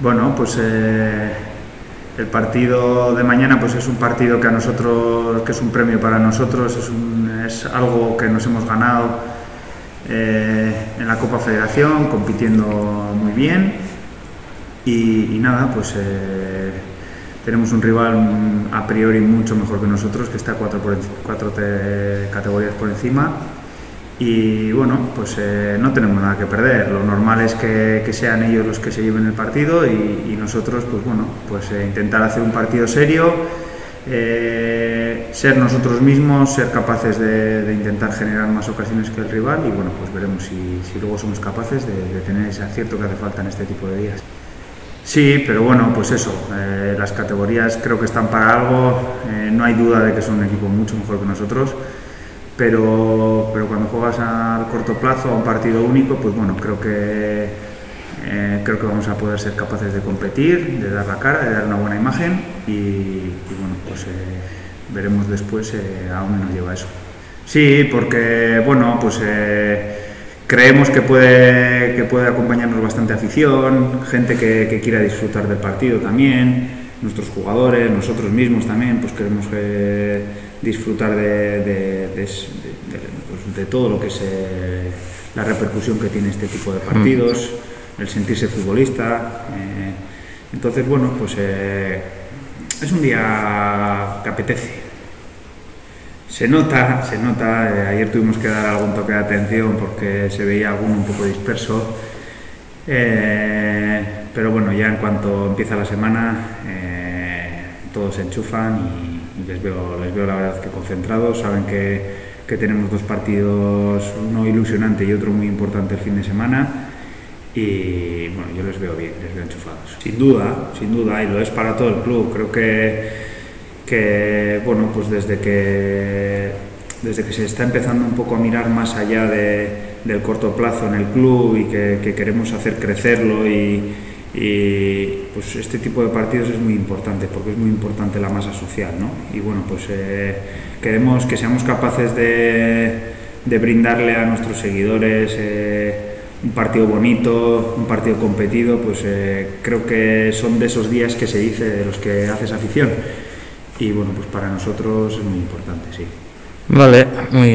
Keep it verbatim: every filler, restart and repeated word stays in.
Bueno, pues eh, el partido de mañana pues es un partido que a nosotros, que es un premio para nosotros, es, un, es algo que nos hemos ganado eh, en la Copa Federación, compitiendo muy bien y, y nada, pues eh, tenemos un rival a priori mucho mejor que nosotros, que está cuatro, por, cuatro te, categorías por encima. Y bueno, pues eh, no tenemos nada que perder. Lo normal es que, que sean ellos los que se lleven el partido y, y nosotros, pues bueno, pues eh, intentar hacer un partido serio, eh, ser nosotros mismos, ser capaces de, de intentar generar más ocasiones que el rival y bueno, pues veremos si, si luego somos capaces de, de tener ese acierto que hace falta en este tipo de días. Sí, pero bueno, pues eso, eh, las categorías creo que están para algo, eh, no hay duda de que son un equipo mucho mejor que nosotros. Pero, pero cuando juegas al corto plazo, a un partido único, pues bueno, creo que, eh, creo que vamos a poder ser capaces de competir, de dar la cara, de dar una buena imagen y, y bueno, pues eh, veremos después eh, a dónde nos lleva eso. Sí, porque bueno, pues eh, creemos que puede, que puede acompañarnos bastante afición, gente que, que quiera disfrutar del partido también, nuestros jugadores, nosotros mismos también, pues queremos que disfrutar de, de, de, de, pues de todo lo que es eh, la repercusión que tiene este tipo de partidos, mm. el sentirse futbolista. Eh, entonces, bueno, pues eh, es un día que apetece. Se nota, se nota, eh, ayer tuvimos que dar algún toque de atención porque se veía alguno un poco disperso. Eh, pero bueno, ya en cuanto empieza la semana, eh, todos se enchufan y Les veo, les veo la verdad que concentrados, saben que, que tenemos dos partidos, uno ilusionante y otro muy importante el fin de semana y bueno, yo les veo bien, les veo enchufados. Sin duda, sin duda, y lo es para todo el club, creo que, que bueno, pues desde que, desde que se está empezando un poco a mirar más allá de, del corto plazo en el club y que, que queremos hacer crecerlo y, y pues este tipo de partidos es muy importante porque es muy importante la masa social, ¿no? Y bueno, pues eh, queremos que seamos capaces de, de brindarle a nuestros seguidores eh, un partido bonito, un partido competido, pues eh, creo que son de esos días que se dice de los que haces afición y bueno, pues para nosotros es muy importante, sí. Vale, muy bien.